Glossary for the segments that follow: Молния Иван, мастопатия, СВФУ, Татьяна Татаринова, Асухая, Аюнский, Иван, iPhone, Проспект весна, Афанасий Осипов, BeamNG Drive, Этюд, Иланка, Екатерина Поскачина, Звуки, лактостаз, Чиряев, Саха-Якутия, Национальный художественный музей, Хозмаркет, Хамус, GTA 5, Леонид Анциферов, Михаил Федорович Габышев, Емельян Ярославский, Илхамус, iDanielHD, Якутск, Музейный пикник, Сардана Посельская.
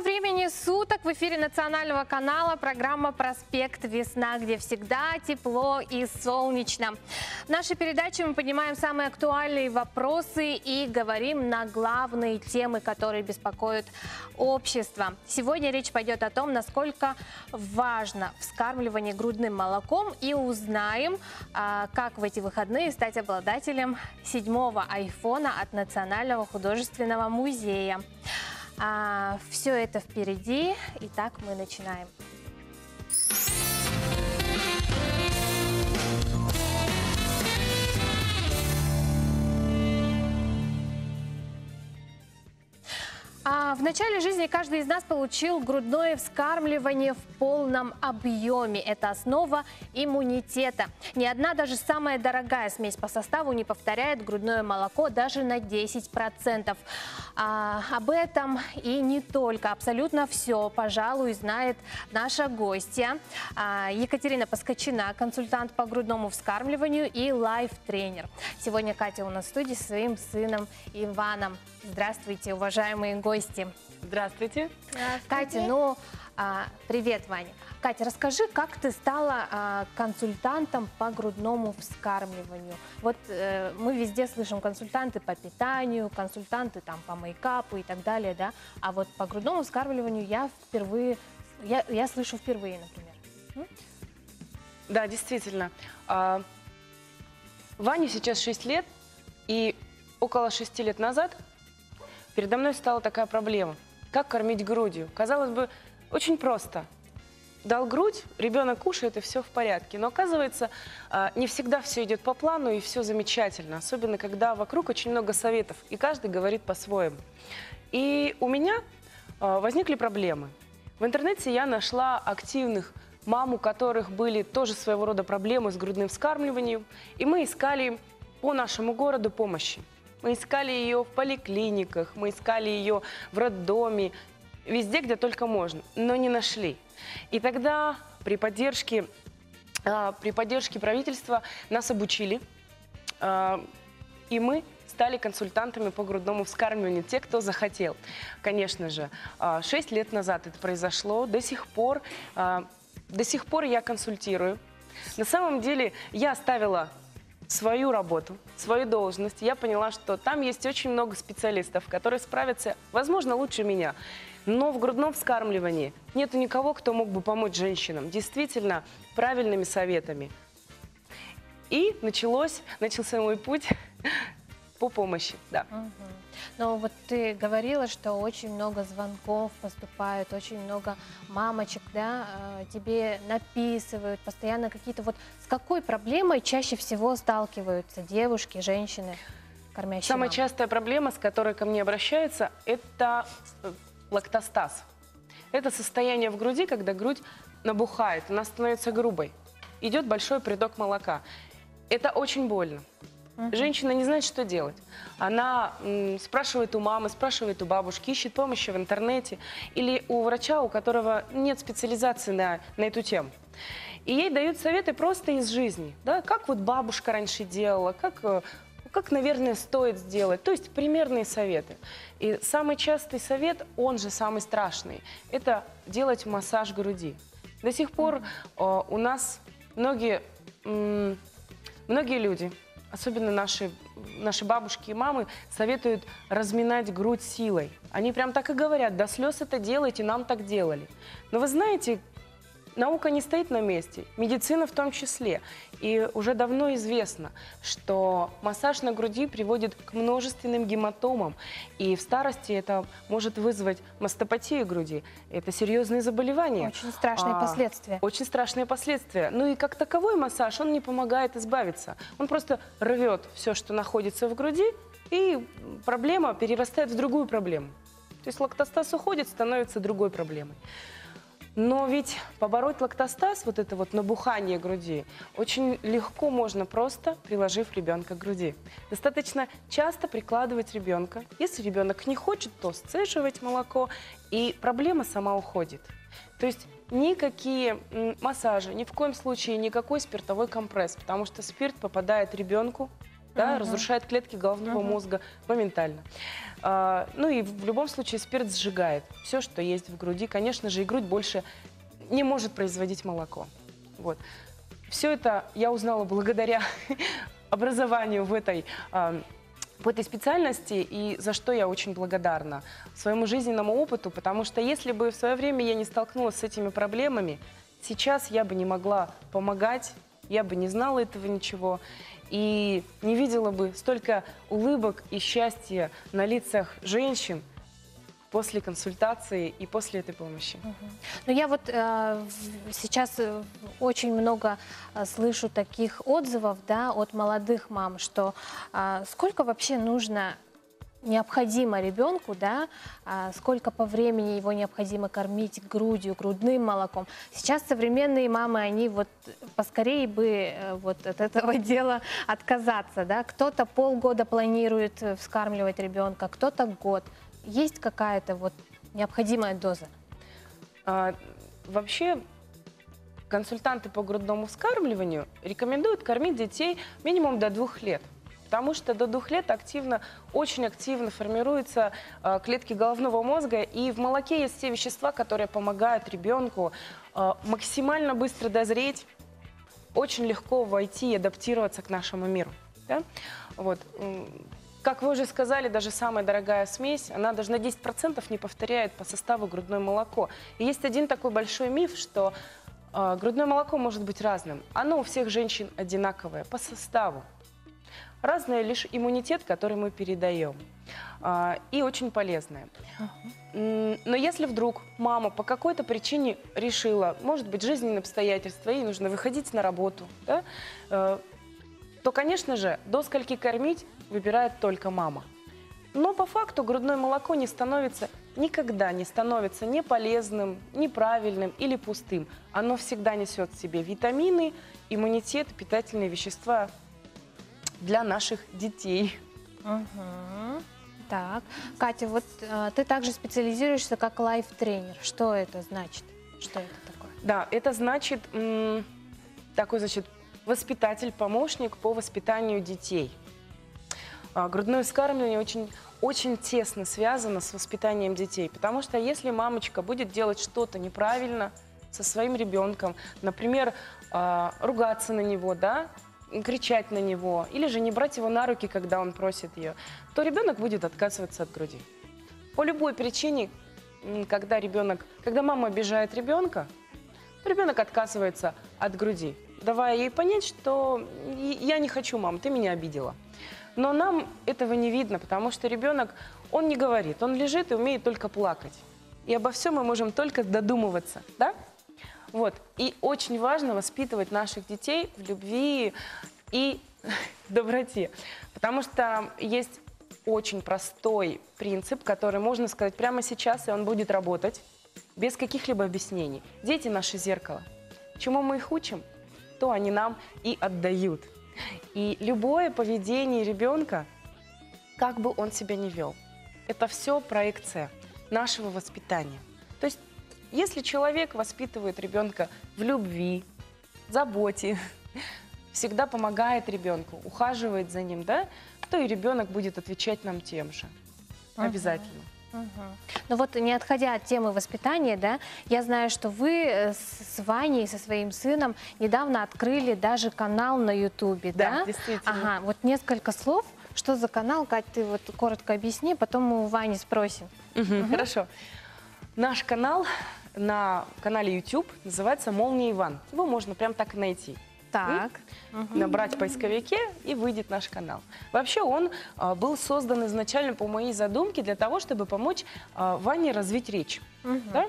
этому времени суток в эфире национального канала программа «Проспект весна», где всегда тепло и солнечно. В нашей передаче мы поднимаем самые актуальные вопросы и говорим на главные темы, которые беспокоят общество. Сегодня речь пойдет о том, насколько важно вскармливание грудным молоком, и узнаем, как в эти выходные стать обладателем 7-го айфона от Национального художественного музея. Все это впереди. Итак, мы начинаем. В начале жизни каждый из нас получил грудное вскармливание в полном объеме. Это основа иммунитета. Ни одна, даже самая дорогая смесь по составу не повторяет грудное молоко даже на 10%. Об этом и не только. Абсолютно все, пожалуй, знает наша гостья Екатерина Поскачина, консультант по грудному вскармливанию и лайф-тренер. Сегодня Катя у нас в студии со своим сыном Иваном. Здравствуйте, уважаемые гости. Здравствуйте. Катя, привет, Ваня. Катя, расскажи, как ты стала консультантом по грудному вскармливанию? Вот мы везде слышим консультанты по питанию, консультанты там по мейкапу и так далее, да? А вот по грудному вскармливанию я впервые, я слышу впервые, например. Да, действительно. Ване сейчас 6 лет, и около 6 лет назад передо мной стала такая проблема. Как кормить грудью? Казалось бы, очень просто. Дал грудь, ребенок кушает, и все в порядке. Но оказывается, не всегда все идет по плану, и все замечательно. Особенно, когда вокруг очень много советов, и каждый говорит по-своему. И у меня возникли проблемы. В интернете я нашла активных мам, у которых были тоже своего рода проблемы с грудным вскармливанием. И мы искали по нашему городу помощи. Мы искали ее в поликлиниках, мы искали ее в роддоме, везде, где только можно, но не нашли. И тогда при поддержке правительства нас обучили, и мы стали консультантами по грудному вскармливанию, те, кто захотел. Конечно же, 6 лет назад это произошло, до сих пор я консультирую. На самом деле я оставила свою работу, свою должность, я поняла, что там есть очень много специалистов, которые справятся, возможно, лучше меня. Но в грудном вскармливании нет никого, кто мог бы помочь женщинам действительно правильными советами. И начался мой путь по помощи, да. Угу. Но вот ты говорила, что очень много звонков поступают, очень много мамочек, да, тебе написывают, постоянно какие-то... Вот с какой проблемой чаще всего сталкиваются девушки, женщины, кормящие Самая частая проблема, с которой ко мне обращаются, это лактостаз. Это состояние в груди, когда грудь набухает, она становится грубой. Идет большой приток молока. Это очень больно. Женщина не знает, что делать. Она спрашивает у мамы, спрашивает у бабушки, ищет помощи в интернете или у врача, у которого нет специализации на эту тему. И ей дают советы просто из жизни. Да? Как вот бабушка раньше делала, как, наверное, стоит сделать. То есть примерные советы. И самый частый совет, он же самый страшный, это делать массаж груди. До сих пор у нас многие люди... Особенно наши бабушки и мамы советуют разминать грудь силой. Они прям так и говорят, до слез это делайте, нам так делали. Но вы знаете, наука не стоит на месте, медицина в том числе. И уже давно известно, что массаж на груди приводит к множественным гематомам. И в старости это может вызвать мастопатию груди. Это серьезные заболевания. Очень страшные последствия. Очень страшные последствия. Ну и как таковой массаж, он не помогает избавиться. Он просто рвет все, что находится в груди, и проблема перерастает в другую проблему. То есть лактостаз уходит, становится другой проблемой. Но ведь побороть лактостаз, вот это вот набухание груди, очень легко можно, просто приложив ребенка к груди. Достаточно часто прикладывать ребенка. Если ребенок не хочет, то сцеживать молоко, и проблема сама уходит. То есть никакие массажи, ни в коем случае никакой спиртовой компресс, потому что спирт попадает ребенку да, разрушает клетки головного мозга моментально. Ну и в любом случае спирт сжигает все, что есть в груди. Конечно же, и грудь больше не может производить молоко. Вот. Все это я узнала благодаря образованию в этой специальности, и за что я очень благодарна своему жизненному опыту, потому что если бы в свое время я не столкнулась с этими проблемами, сейчас я бы не могла помогать, я бы не знала этого ничего и не видела бы столько улыбок и счастья на лицах женщин после консультации и после этой помощи. Ну, я вот сейчас очень много слышу таких отзывов, да, от молодых мам, что сколько вообще необходимо ребенку, да, сколько по времени его необходимо кормить грудью, грудным молоком. Сейчас современные мамы, они вот поскорее бы вот от этого дела отказаться, да. Кто-то полгода планирует вскармливать ребенка, кто-то год. Есть какая-то вот необходимая доза? Вообще консультанты по грудному вскармливанию рекомендуют кормить детей минимум до 2 лет. Потому что до 2 лет очень активно формируются клетки головного мозга, и в молоке есть те вещества, которые помогают ребенку максимально быстро дозреть, очень легко войти и адаптироваться к нашему миру. Да? Вот. Как вы уже сказали, даже самая дорогая смесь, она даже на 10% не повторяет по составу грудное молоко. И есть один такой большой миф, что грудное молоко может быть разным. Оно у всех женщин одинаковое по составу. Разное лишь иммунитет, который мы передаем, и очень полезное. Но если вдруг мама по какой-то причине решила, может быть, жизненные обстоятельства, ей нужно выходить на работу, да, то, конечно же, до скольки кормить выбирает только мама. Но по факту грудное молоко никогда не становится ни полезным, неправильным или пустым. Оно всегда несет в себе витамины, иммунитет, питательные вещества для наших детей. Так, Катя, вот ты также специализируешься как лайф-тренер. Что это значит? Что это такое? Да, это значит воспитатель, помощник по воспитанию детей. Грудное вскармливание очень тесно связано с воспитанием детей, потому что если мамочка будет делать что-то неправильно со своим ребенком, например, ругаться на него, да, кричать на него, или же не брать его на руки, когда он просит ее, то ребенок будет отказываться от груди. По любой причине, когда мама обижает ребенка, то ребенок отказывается от груди, давая ей понять, что я не хочу, мам, ты меня обидела. Но нам этого не видно, потому что ребенок, он не говорит, он лежит и умеет только плакать. И обо всем мы можем только додумываться, да? Вот. И очень важно воспитывать наших детей в любви и доброте. Потому что есть очень простой принцип, который можно сказать прямо сейчас, и он будет работать без каких-либо объяснений. Дети — наше зеркало. Чему мы их учим, то они нам и отдают. И любое поведение ребенка, как бы он себя ни вел, это все проекция нашего воспитания. То есть если человек воспитывает ребенка в любви, заботе, всегда помогает ребенку, ухаживает за ним, да, то и ребенок будет отвечать нам тем же. Обязательно. Ну вот, не отходя от темы воспитания, да, я знаю, что вы с Ваней, со своим сыном, недавно открыли даже канал на Ютубе, да? Да, действительно. Ага, вот несколько слов. Что за канал, Кать, ты вот коротко объясни, потом мы у Вани спросим. Хорошо. Наш канал на канале YouTube называется «Молния Иван». Его можно прям так найти. Так. Набрать в поисковике, и выйдет наш канал. Вообще он был создан изначально по моей задумке для того, чтобы помочь Ване развить речь. Да?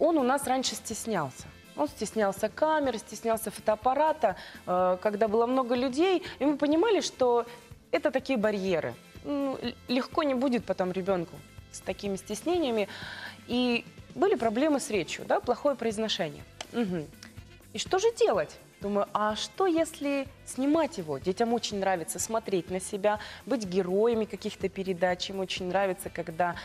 Он у нас раньше стеснялся. Он стеснялся камеры, стеснялся фотоаппарата, когда было много людей. И мы понимали, что это такие барьеры. Легко не будет потом ребенку с такими стеснениями. И были проблемы с речью, да, плохое произношение. И что же делать? Думаю, а что если снимать его? Детям очень нравится смотреть на себя, быть героями каких-то передач. Им очень нравится, когда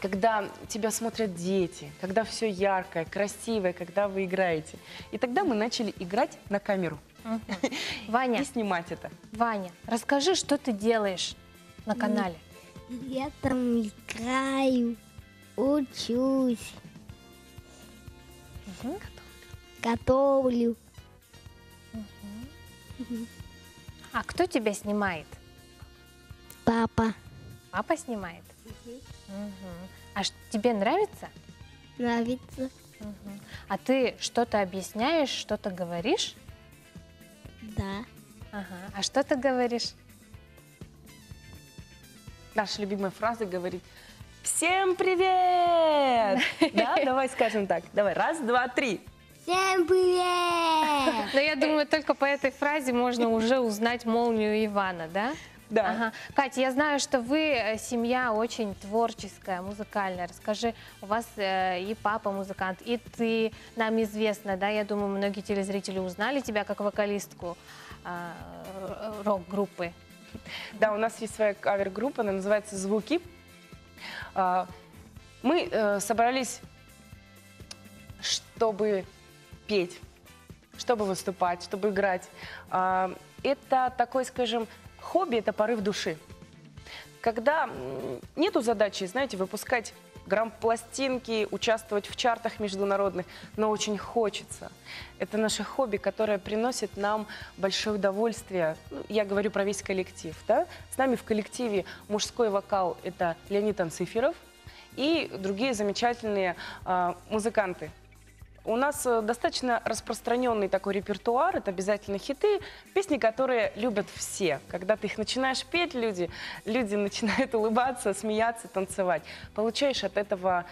когда тебя смотрят дети, когда все яркое, красивое, когда вы играете. И тогда мы начали играть на камеру. Ваня, и снимать это. Ваня, расскажи, что ты делаешь на канале. Я там играю, учусь, готовлю. А кто тебя снимает? Папа. Папа снимает? А тебе нравится? Нравится. А ты что-то объясняешь, что-то говоришь? Да. А что ты говоришь? Наша любимая фраза говорит: всем привет! Да, давай скажем так. Давай, раз, два, три. Всем привет! Но я думаю, только по этой фразе можно уже узнать Молнию Ивана, да? Да. Ага. Катя, я знаю, что вы семья очень творческая, музыкальная. Расскажи, у вас и папа музыкант, и ты нам известна, да? Я думаю, многие телезрители узнали тебя как вокалистку рок-группы. Да, у нас есть своя кавер-группа, она называется «Звуки». Мы собрались, чтобы петь, чтобы выступать, чтобы играть. Это такой, скажем... Хобби – это порыв души. Когда нету задачи, знаете, выпускать грампластинки, участвовать в чартах международных, но очень хочется. Это наше хобби, которое приносит нам большое удовольствие. Я говорю про весь коллектив. Да? С нами в коллективе мужской вокал – это Леонид Анциферов и другие замечательные музыканты. У нас достаточно распространенный такой репертуар, это обязательно хиты, песни, которые любят все. Когда ты их начинаешь петь, люди начинают улыбаться, смеяться, танцевать. Получаешь от этого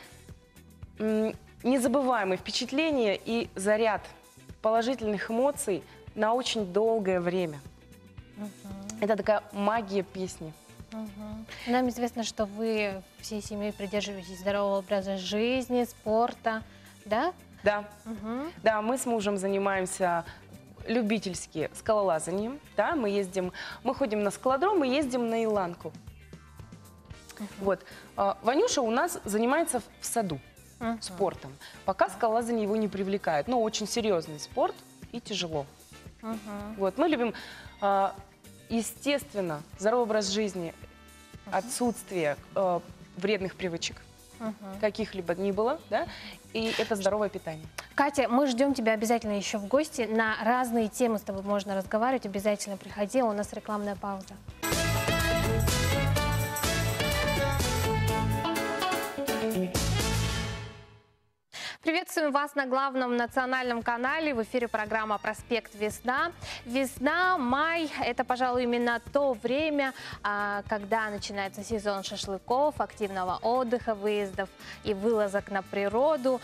незабываемые впечатления и заряд положительных эмоций на очень долгое время. Это такая магия песни. Нам известно, что вы всей семьей придерживаетесь здорового образа жизни, спорта, да? Да. Да, мы с мужем занимаемся любительски скалолазанием. Да, мы ходим на скалодром, мы ездим на Иланку. Вот. Ванюша у нас занимается в саду спортом. Пока скалолазание его не привлекает. Но очень серьезный спорт и тяжело. Вот. Мы любим, естественно, здоровый образ жизни, отсутствие вредных привычек. Каких-либо ни было, да, и это здоровое питание. Катя, мы ждем тебя обязательно еще в гости. На разные темы с тобой можно разговаривать. Обязательно приходи, у нас рекламная пауза. Приветствуем вас на главном национальном канале. В эфире программа «Проспект Весна». Весна, май – это, пожалуй, именно то время, когда начинается сезон шашлыков, активного отдыха, выездов и вылазок на природу.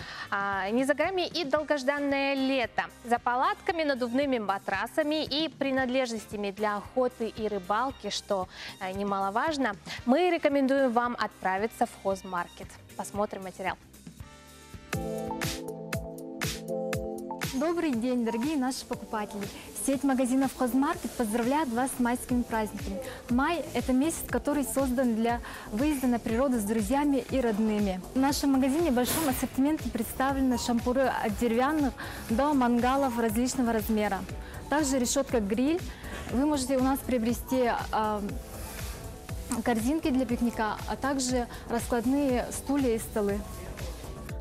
Не за горами и долгожданное лето. За палатками, надувными матрасами и принадлежностями для охоты и рыбалки, что немаловажно, мы рекомендуем вам отправиться в Хозмаркет. Посмотрим материал. Добрый день, дорогие наши покупатели! Сеть магазинов «Хозмаркет» поздравляет вас с майскими праздниками. Май – это месяц, который создан для выезда на природу с друзьями и родными. В нашем магазине в большом ассортименте представлены шампуры от деревянных до мангалов различного размера. Также решетка-гриль. Вы можете у нас приобрести корзинки для пикника, а также раскладные стулья и столы.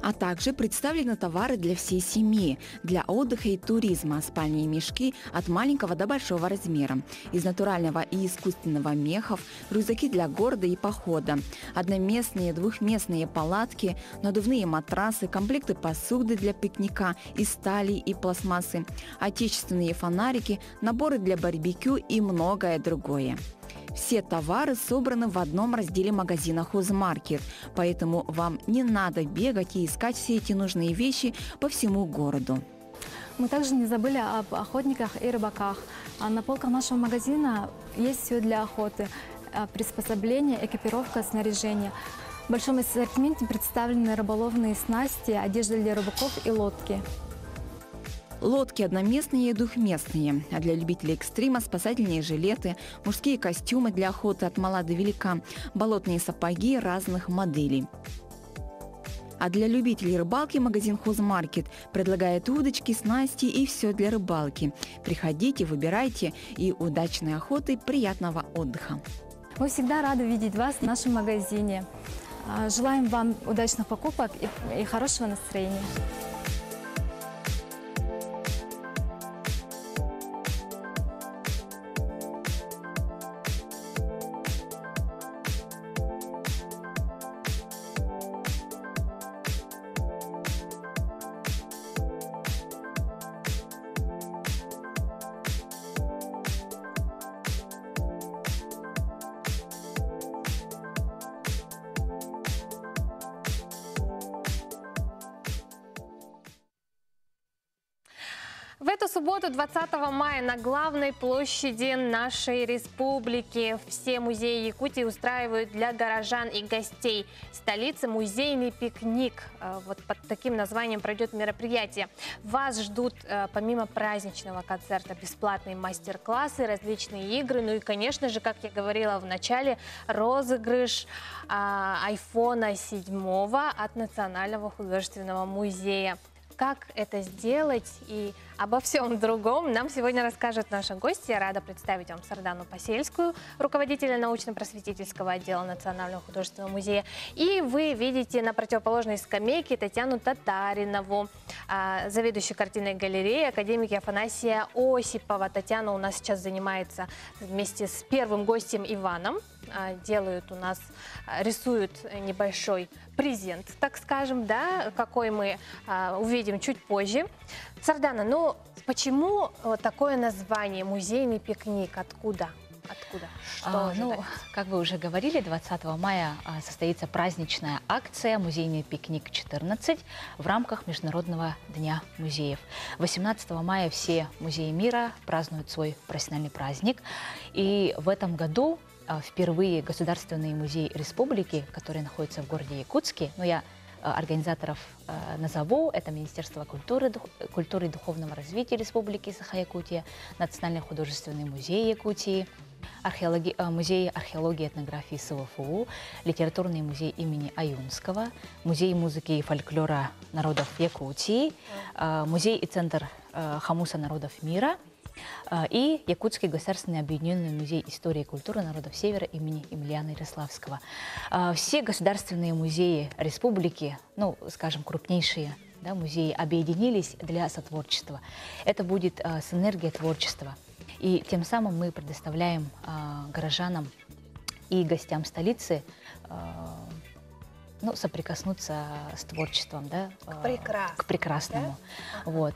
А также представлены товары для всей семьи, для отдыха и туризма, спальные мешки от маленького до большого размера, из натурального и искусственного мехов, рюкзаки для города и похода, одноместные, двухместные палатки, надувные матрасы, комплекты посуды для пикника из стали и пластмассы, отечественные фонарики, наборы для барбекю и многое другое. Все товары собраны в одном разделе магазина «Хозмаркет», поэтому вам не надо бегать и искать все эти нужные вещи по всему городу. Мы также не забыли об охотниках и рыбаках. На полках нашего магазина есть все для охоты: приспособление, экипировка, снаряжение. В большом ассортименте представлены рыболовные снасти, одежда для рыбаков и лодки. Лодки одноместные и двухместные, а для любителей экстрима спасательные жилеты, мужские костюмы для охоты от мала до велика, болотные сапоги разных моделей. А для любителей рыбалки магазин «Хозмаркет» предлагает удочки, снасти и все для рыбалки. Приходите, выбирайте, и удачной охоты, приятного отдыха. Мы всегда рады видеть вас в нашем магазине. Желаем вам удачных покупок и хорошего настроения. В эту субботу, 20 мая, на главной площади нашей республики все музеи Якутии устраивают для горожан и гостей столицы музейный пикник. Вот под таким названием пройдет мероприятие. Вас ждут, помимо праздничного концерта, бесплатные мастер-классы, различные игры. Ну и, конечно же, как я говорила в начале, розыгрыш iPhone 7 от Национального художественного музея. Как это сделать и обо всем другом нам сегодня расскажет наша гостья. Я рада представить вам Сардану Посельскую, руководителя научно-просветительского отдела Национального художественного музея. И вы видите на противоположной скамейке Татьяну Татаринову, заведующую картинной галереи, академика Афанасия Осипова. Татьяна у нас сейчас занимается вместе с первым гостем Иваном. Делают у нас, рисуют небольшой презент, так скажем, да, какой мы увидим чуть позже. Сардана, ну почему такое название «Музейный пикник»? Откуда? Откуда? Ну, как вы уже говорили, 20 мая состоится праздничная акция «Музейный пикник-14» в рамках Международного дня музеев. 18 мая все музеи мира празднуют свой профессиональный праздник. И в этом году впервые Государственный музей республики, который находится в городе Якутске, но я организаторов назову, это Министерство культуры и духовного развития Республики Саха-Якутия, Национальный художественный музей Якутии, музей археологии и этнографии СВФУ, литературный музей имени Аюнского, музей музыки и фольклора народов Якутии, музей и центр Хамуса народов мира, и Якутский государственный объединенный музей истории и культуры народов Севера имени Емельяна Ярославского. Все государственные музеи республики, ну, скажем, крупнейшие, да, музеи, объединились для сотворчества. Это будет синергия творчества. И тем самым мы предоставляем горожанам и гостям столицы ну, соприкоснуться с творчеством, да, к прекрасному. Да? Вот.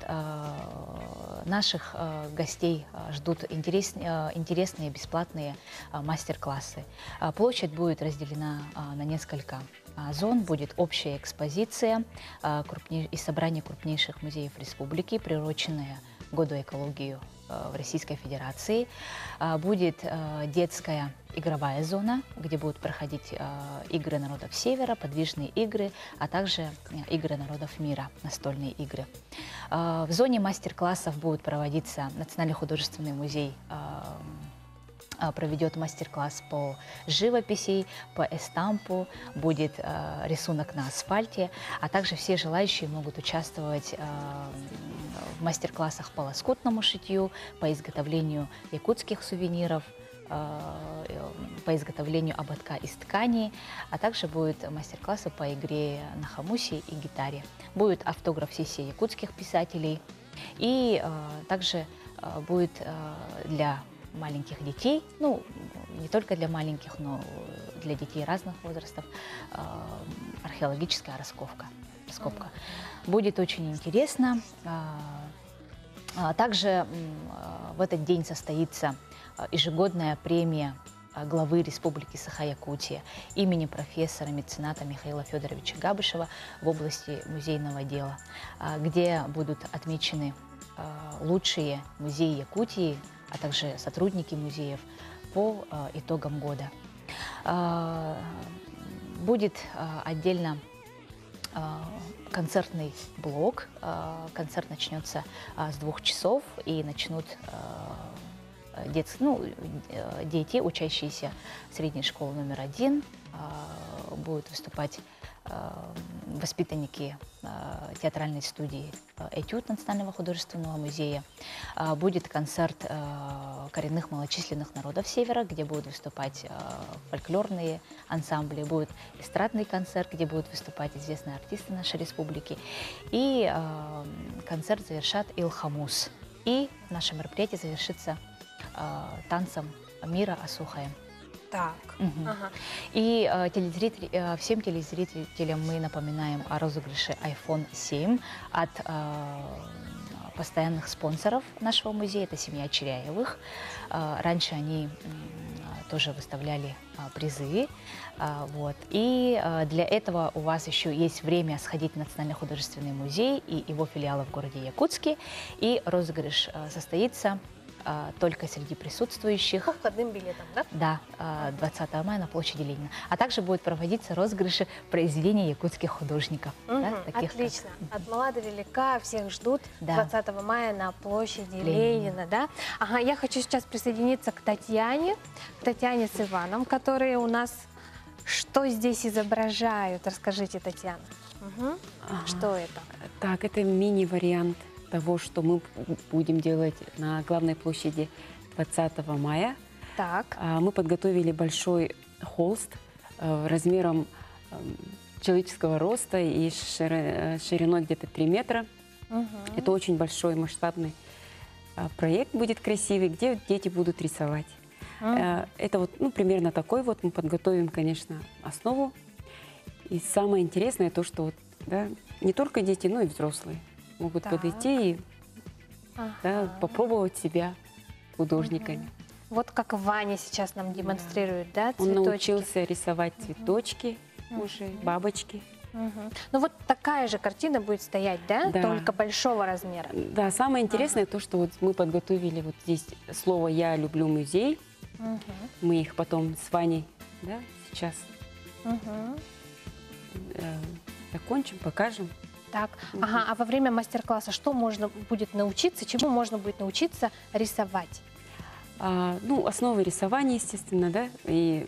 Наших гостей ждут интересные бесплатные мастер-классы. Площадь будет разделена на несколько зон, будет общая экспозиция и собрание крупнейших музеев республики, приуроченное к году экологии в Российской Федерации. Будет детская игровая зона, где будут проходить игры народов Севера, подвижные игры, а также игры народов мира, настольные игры. В зоне мастер-классов будут проводиться Национальный художественный музей проведет мастер-класс по живописи, по эстампу, будет рисунок на асфальте, а также все желающие могут участвовать в мастер-классах по лоскутному шитью, по изготовлению якутских сувениров, по изготовлению ободка из ткани, а также будут мастер-классы по игре на хамусе и гитаре. Будет автограф-сессия якутских писателей, и также будет для маленьких детей, ну, не только для маленьких, но для детей разных возрастов, археологическая раскопка. Будет очень интересно. Также в этот день состоится ежегодная премия главы Республики Саха-Якутия имени профессора-мецената Михаила Федоровича Габышева в области музейного дела, где будут отмечены лучшие музеи Якутии, а также сотрудники музеев по итогам года. Будет отдельно концертный блок. Концерт начнется с 2 часов и начнут дети, учащиеся средней школы №1, будут выступать воспитанники театральной студии «Этюд» Национального художественного музея. Будет концерт коренных малочисленных народов Севера, где будут выступать фольклорные ансамбли, будет эстрадный концерт, где будут выступать известные артисты нашей республики. И концерт завершат «Илхамус». И наше мероприятие завершится танцем мира «Асухая». Так. Угу. Ага. И всем телезрителям мы напоминаем о розыгрыше iPhone 7 от постоянных спонсоров нашего музея. Это семья Чиряевых. Раньше они тоже выставляли призы. Вот. И для этого у вас еще есть время сходить в Национальный художественный музей и его филиалы в городе Якутске. И розыгрыш состоится только среди присутствующих. По входным билетам, да? Да, 20 мая на площади Ленина. А также будут проводиться розыгрыши произведений якутских художников. Угу, да, таких отлично. Как... От мала до велика всех ждут, да. 20 мая на площади Ленина, да? Ага, я хочу сейчас присоединиться к Татьяне с Иваном, которые у нас что здесь изображают. Расскажите, Татьяна. Угу. Ага. Что это? Так, это мини-вариант того, что мы будем делать на главной площади 20 мая. Так. Мы подготовили большой холст размером человеческого роста и шириной где-то 3 метра. Угу. Это очень большой масштабный проект будет красивый, где дети будут рисовать. Угу. Это вот, ну, примерно такой вот мы подготовим, конечно, основу. И самое интересное то, что вот, да, не только дети, но и взрослые могут подойти и попробовать себя художниками. Угу. Вот как Ваня сейчас нам демонстрирует, да, цветочки. Он научился рисовать цветочки, уже бабочки. Угу. Ну вот такая же картина будет стоять, да? Да. Только большого размера. Да, самое интересное то, что вот мы подготовили вот здесь слово «Я люблю музей». Угу. Мы их потом с Ваней, да, сейчас закончим, покажем. Так. Ага, а во время мастер-класса что можно будет научиться, чему можно будет научиться рисовать? Ну, основы рисования, естественно, да, и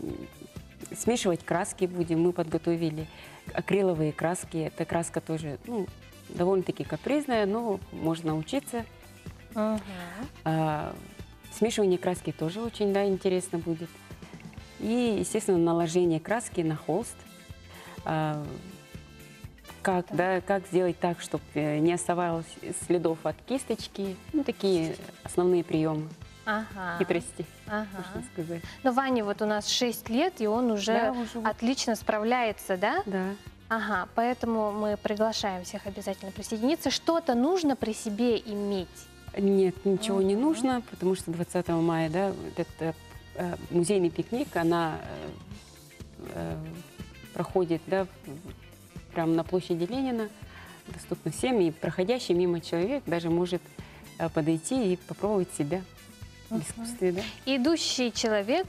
смешивать краски будем. Мы подготовили акриловые краски, эта краска тоже, ну, довольно-таки капризная, но можно учиться. Смешивание краски тоже очень, да, интересно будет. И, естественно, наложение краски на холст. Как сделать так, чтобы не оставалось следов от кисточки. Ну, такие основные приемы. Ага. Хитрости, можно сказать. Но Ване вот у нас 6 лет, и он уже, да, отлично справляется, да? Да. Ага, поэтому мы приглашаем всех обязательно присоединиться. Что-то нужно при себе иметь? Нет, ничего не нужно, потому что 20 мая, да, этот музейный пикник, она проходит, да, прямо на площади Ленина, доступно всем, и проходящий мимо человек даже может подойти и попробовать себя в искусстве. Да? Идущий человек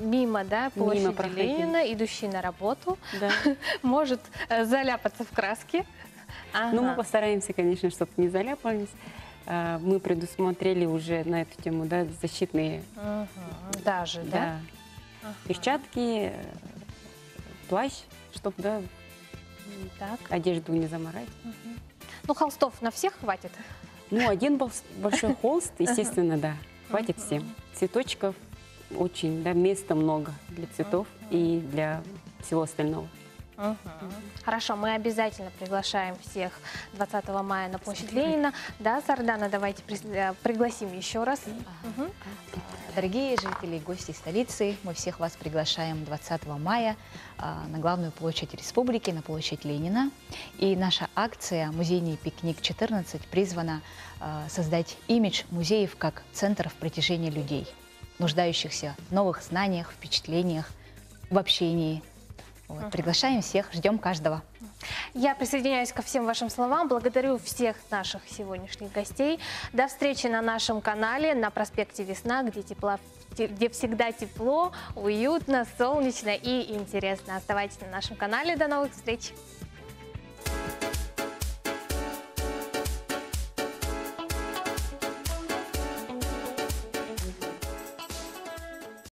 мимо, да, площади Ленина, идущий на работу, да, может заляпаться в краске. Ну, мы постараемся, конечно, чтобы не заляпались. Мы предусмотрели уже на эту тему, да, защитные перчатки, плащ, чтобы, да, так, одежду не заморать. Ну, холстов на всех хватит? Ну, один большой холст, естественно, да, хватит всем. Цветочков очень, да, места много для цветов и для всего остального. Хорошо, мы обязательно приглашаем всех 20 мая на площадь Ленина. Да, Сардана, давайте пригласим еще раз. Дорогие жители и гости столицы, мы всех вас приглашаем 20 мая на главную площадь республики, на площадь Ленина. И наша акция «Музейный пикник-14» призвана создать имидж музеев как центров притяжения людей, нуждающихся в новых знаниях, впечатлениях, в общении. Вот, приглашаем всех, ждем каждого. Я присоединяюсь ко всем вашим словам. Благодарю всех наших сегодняшних гостей. До встречи на нашем канале на проспекте Весна, где всегда тепло, уютно, солнечно и интересно. Оставайтесь на нашем канале. До новых встреч!